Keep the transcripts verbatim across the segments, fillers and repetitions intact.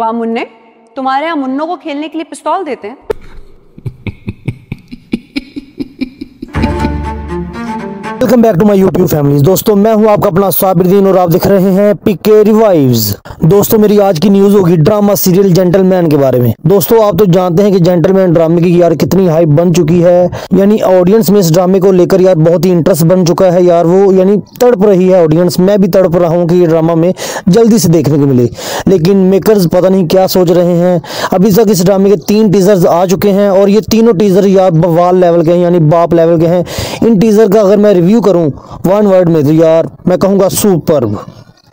वाह मुन्ने, तुम्हारे यहाँ मुन्नों को खेलने के लिए पिस्तौल देते हैं। Welcome back to my YouTube families. दोस्तों मैं हूं आपका अपना साबिरदीन और आप देख रहे हैं पीके रिवाइव्स। दोस्तों मेरी आज की न्यूज होगी ड्रामा सीरियल जेंटलमैन के बारे में। दोस्तों आप तो जानते हैं कि जेंटलमैन ड्रामे की यार कितनी हाइप बन चुकी है, यानी ऑडियंस में इस ड्रामे को लेकर यार बहुत ही इंटरेस्ट बन चुका है यार, वो यानी तड़प रही है ऑडियंस। मैं भी तड़प रहा हूँ कि ये ड्रामा में जल्दी से देखने को मिले, लेकिन मेकर्स पता नहीं क्या सोच रहे हैं। अभी तक इस ड्रामे के तीन टीजर्स आ चुके हैं और ये तीनों टीजर यार बवाल लेवल के हैं, यानी बाप लेवल के हैं। इन टीजर का अगर मैं रिव्यू करूं वन वर्ड में तो यार मैं कहूंगा सुपर्ब।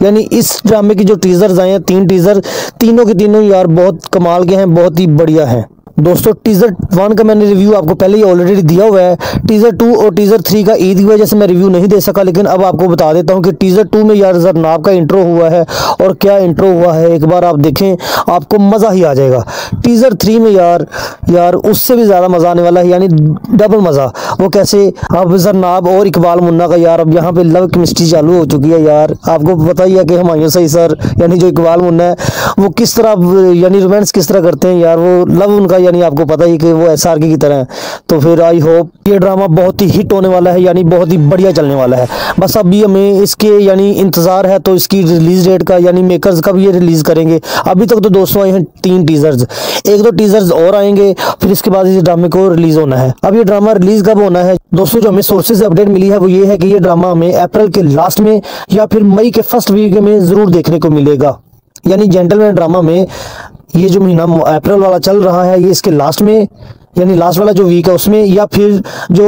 यानी इस ड्रामे की जो टीजर्स आए हैं, तीन टीजर, तीनों के तीनों यार बहुत कमाल के हैं, बहुत ही बढ़िया हैं। दोस्तों टीजर वन का मैंने रिव्यू आपको पहले ही ऑलरेडी दिया हुआ है। टीजर टू और टीजर थ्री का ईद की वजह से मैं रिव्यू नहीं दे सका, लेकिन अब आपको बता देता हूं कि टीजर टू में यार जरनाब का इंट्रो हुआ है, और क्या इंट्रो हुआ है, एक बार आप देखें आपको मज़ा ही आ जाएगा। टीजर थ्री में यार यार उससे भी ज़्यादा मज़ा आने वाला है, यानी डबल मज़ा। वो कैसे, अब जरनाब और इकबाल मुन्ना का यार अब यहाँ पर लव केमिस्ट्री चालू हो चुकी है यार। आपको पता ही है कि हमायूं सही सर यानी जो इकबाल मुन्ना है वो किस तरह यानी रोमांस किस तरह करते हैं यार, वो लव उनका यानी आपको पता ही कि वो एसआरके की तरह है। तो फिर आई होप ये ड्रामा बहुत ही हिट होने वाला है, यानी बहुत ही बढ़िया चलने वाला है। बस अभी हमें इसके यानी इंतजार है तो इसकी रिलीज डेट का, यानी मेकर्स कब ये रिलीज करेंगे। अभी तक तो दोस्तों आए हैं तीन टीजर्स, एक दो टीजर्स और आएंगे, फिर इसके बाद इस ड्रामे को रिलीज होना है। अब ये ड्रामा रिलीज कब होना है दोस्तों, जो हमें सोर्सेज से अपडेट मिली है वो ये है कि ये ड्रामा हमें अप्रैल के लास्ट में या फिर मई के फर्स्ट वीक में जरूर देखने को मिलेगा। यानी जेंटलमैन ड्रामा में ये जो महीना अप्रैल वाला चल रहा है, ये इसके लास्ट में यानी लास्ट वाला जो वीक है उसमें, या फिर जो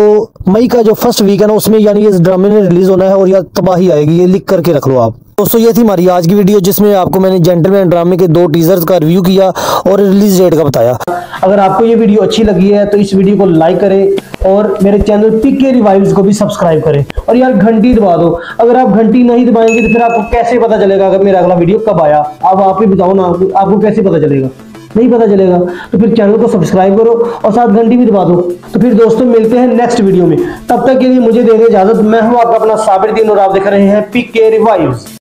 मई का जो फर्स्ट वीक है ना उसमें, यानी ये ड्रामे ने रिलीज होना है और यार तबाही आएगी, ये लिख करके रख लो आप। दोस्तों ये थी हमारी आज की वीडियो जिसमें आपको मैंने जेंटलमैन ड्रामे के दो टीजर्स का रिव्यू किया और रिलीज डेट का बताया। अगर आपको ये वीडियो अच्छी लगी है तो इस वीडियो को लाइक करें और मेरे चैनल पीके रिवाइव्स को भी सब्सक्राइब करें, और यार घंटी दबा दो। अगर आप घंटी नहीं दबाएंगे तो फिर आपको कैसे पता चलेगा अगर मेरा अगला वीडियो कब आया? अब आप ही बताओ ना, आपको कैसे पता चलेगा? नहीं पता चलेगा तो फिर चैनल को सब्सक्राइब करो और साथ घंटी भी दबा दो। तो फिर दोस्तों मिलते हैं नेक्स्ट वीडियो में, तब तक के लिए मुझे देने इजाजत। मैं हूँ आपका अपना साबिरदीन और आप देख रहे हैं पीके रिवाइव्स।